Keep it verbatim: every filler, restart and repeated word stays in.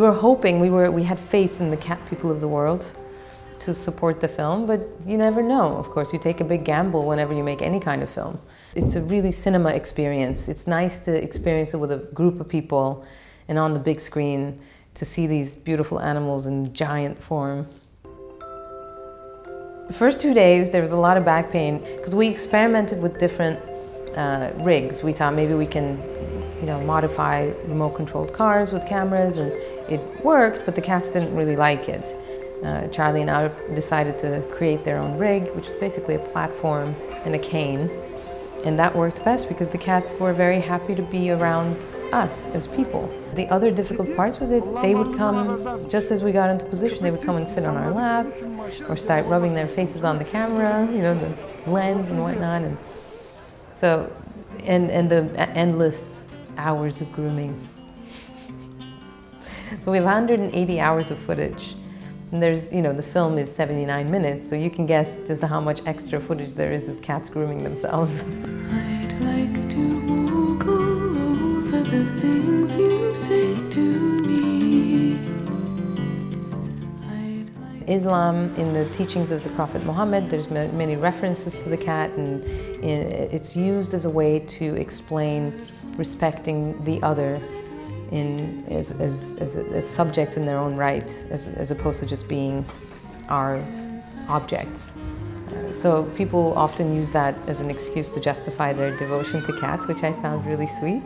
were hoping, we, were, we had faith in the cat people of the world to support the film, but you never know, of course. You take a big gamble whenever you make any kind of film. It's a really cinema experience. It's nice to experience it with a group of people and on the big screen to see these beautiful animals in giant form. The first two days there was a lot of back pain because we experimented with different uh, rigs. We thought maybe we can you know, modify remote-controlled cars with cameras, and it worked, but the cast didn't really like it. Uh, Charlie and I decided to create their own rig, which was basically a platform and a cane. And that worked best because the cats were very happy to be around us as people. The other difficult parts with it, they would come, just as we got into position, they would come and sit on our lap or start rubbing their faces on the camera, you know, the lens and whatnot. And so, and, and the endless hours of grooming. So we have one hundred eighty hours of footage. And there's, you know, the film is seventy-nine minutes, so you can guess just how much extra footage there is of cats grooming themselves. I'd like to walk all over the things you say to me. I'd like Islam, in the teachings of the Prophet Muhammad, there's many references to the cat, and it's used as a way to explain respecting the other. In, as, as, as, as subjects in their own right, as, as opposed to just being our objects. Uh, so people often use that as an excuse to justify their devotion to cats, which I found really sweet.